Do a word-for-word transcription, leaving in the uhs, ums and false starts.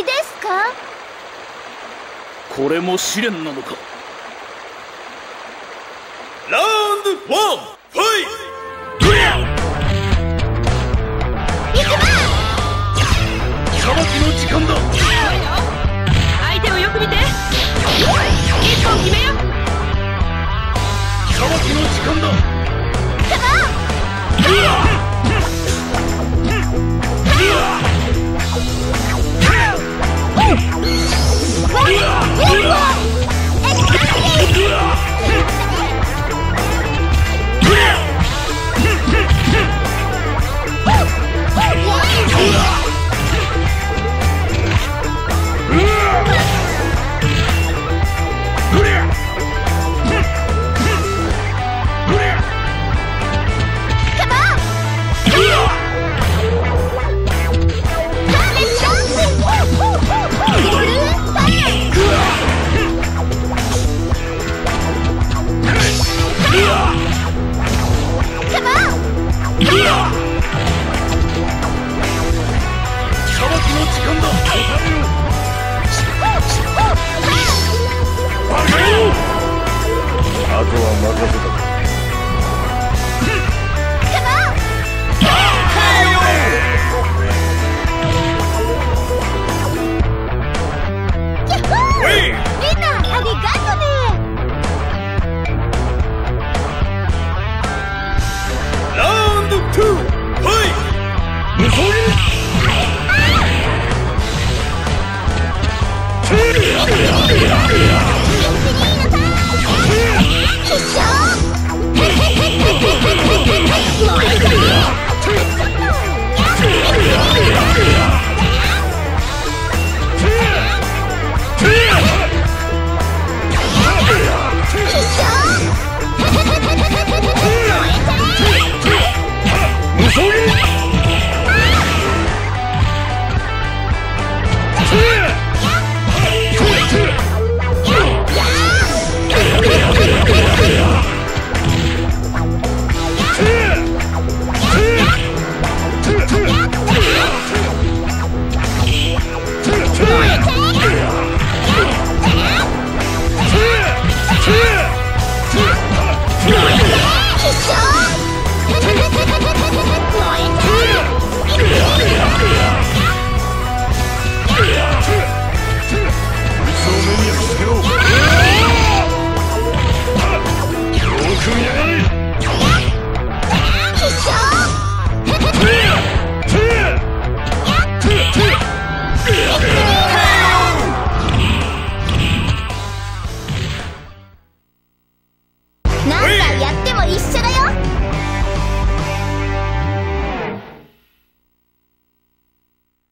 いですか？これも試練なのか。ラウンドワン、ファイト！さばきの時間だ。相手をよく見て、一本決めよ。さばきの時間だ。カバーやっても一緒だよ。